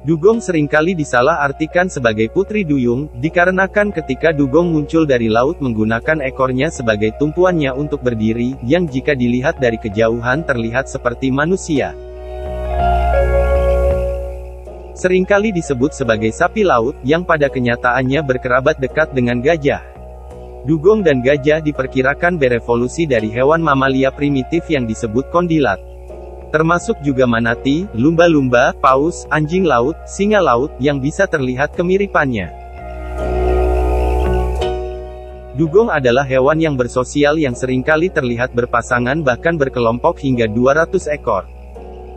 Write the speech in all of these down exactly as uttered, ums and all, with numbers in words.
Dugong seringkali disalahartikan sebagai putri duyung, dikarenakan ketika dugong muncul dari laut menggunakan ekornya sebagai tumpuannya untuk berdiri, yang jika dilihat dari kejauhan terlihat seperti manusia. Seringkali disebut sebagai sapi laut, yang pada kenyataannya berkerabat dekat dengan gajah. Dugong dan gajah diperkirakan berevolusi dari hewan mamalia primitif yang disebut kondilat. Termasuk juga manatee, lumba-lumba, paus, anjing laut, singa laut, yang bisa terlihat kemiripannya. Dugong adalah hewan yang bersosial yang seringkali terlihat berpasangan bahkan berkelompok hingga dua ratus ekor.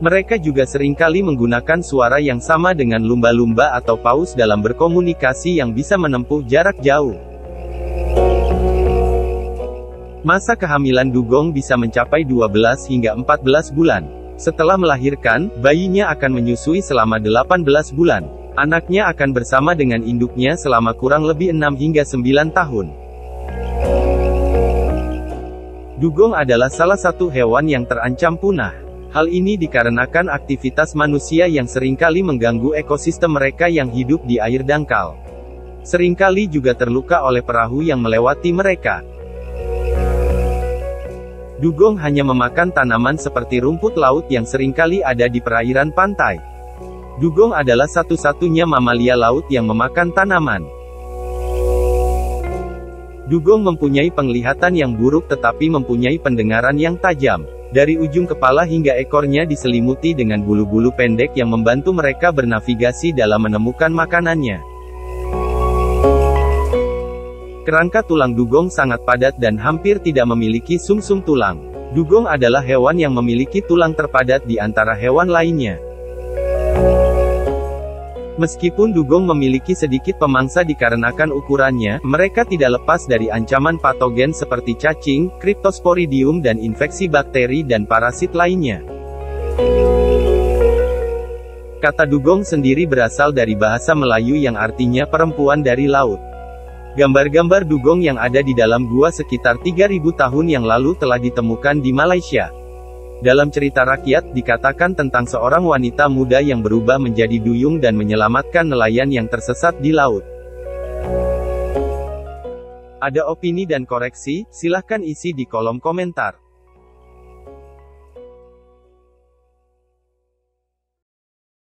Mereka juga seringkali menggunakan suara yang sama dengan lumba-lumba atau paus dalam berkomunikasi yang bisa menempuh jarak jauh. Masa kehamilan dugong bisa mencapai dua belas hingga empat belas bulan. Setelah melahirkan, bayinya akan menyusui selama delapan belas bulan. Anaknya akan bersama dengan induknya selama kurang lebih enam hingga sembilan tahun. Dugong adalah salah satu hewan yang terancam punah. Hal ini dikarenakan aktivitas manusia yang seringkali mengganggu ekosistem mereka yang hidup di air dangkal. Seringkali juga terluka oleh perahu yang melewati mereka. Dugong hanya memakan tanaman seperti rumput laut yang seringkali ada di perairan pantai. Dugong adalah satu-satunya mamalia laut yang memakan tanaman. Dugong mempunyai penglihatan yang buruk tetapi mempunyai pendengaran yang tajam. Dari ujung kepala hingga ekornya diselimuti dengan bulu-bulu pendek yang membantu mereka bernavigasi dalam menemukan makanannya. Kerangka tulang dugong sangat padat dan hampir tidak memiliki sumsum tulang. Dugong adalah hewan yang memiliki tulang terpadat di antara hewan lainnya. Meskipun dugong memiliki sedikit pemangsa dikarenakan ukurannya, mereka tidak lepas dari ancaman patogen seperti cacing, kriptosporidium dan infeksi bakteri dan parasit lainnya. Kata dugong sendiri berasal dari bahasa Melayu yang artinya perempuan dari laut. Gambar-gambar dugong yang ada di dalam gua sekitar tiga ribu tahun yang lalu telah ditemukan di Malaysia. Dalam cerita rakyat, dikatakan tentang seorang wanita muda yang berubah menjadi duyung dan menyelamatkan nelayan yang tersesat di laut. Ada opini dan koreksi? Silahkan isi di kolom komentar.